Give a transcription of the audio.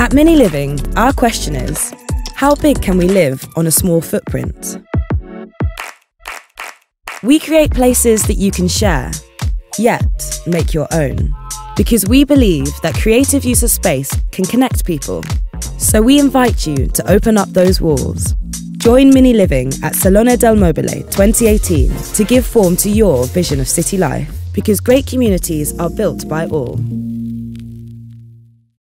At Mini Living, our question is, how big can we live on a small footprint? We create places that you can share, yet make your own, because we believe that creative use of space can connect people. So we invite you to open up those walls. Join Mini Living at Salone del Mobile 2018 to give form to your vision of city life, because great communities are built by all.